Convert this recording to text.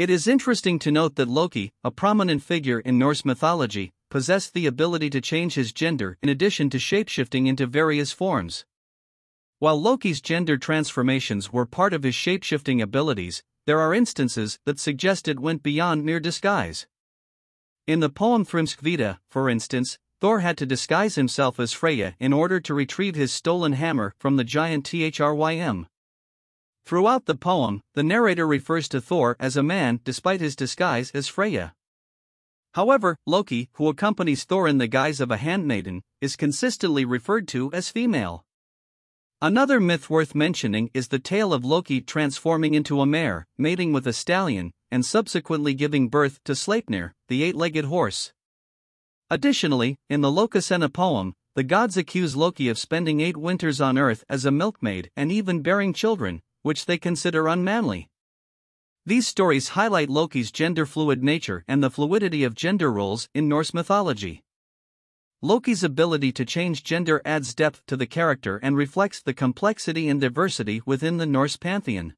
It is interesting to note that Loki, a prominent figure in Norse mythology, possessed the ability to change his gender in addition to shapeshifting into various forms. While Loki's gender transformations were part of his shapeshifting abilities, there are instances that suggest it went beyond mere disguise. In the poem Thrymskvita, for instance, Thor had to disguise himself as Freyja in order to retrieve his stolen hammer from the giant Thrym. Throughout the poem, the narrator refers to Thor as a man despite his disguise as Freyja. However, Loki, who accompanies Thor in the guise of a handmaiden, is consistently referred to as female. Another myth worth mentioning is the tale of Loki transforming into a mare, mating with a stallion, and subsequently giving birth to Sleipnir, the eight-legged horse. Additionally, in the Lokasenna poem, the gods accuse Loki of spending 8 winters on Earth as a milkmaid and even bearing children, which they consider unmanly. These stories highlight Loki's gender-fluid nature and the fluidity of gender roles in Norse mythology. Loki's ability to change gender adds depth to the character and reflects the complexity and diversity within the Norse pantheon.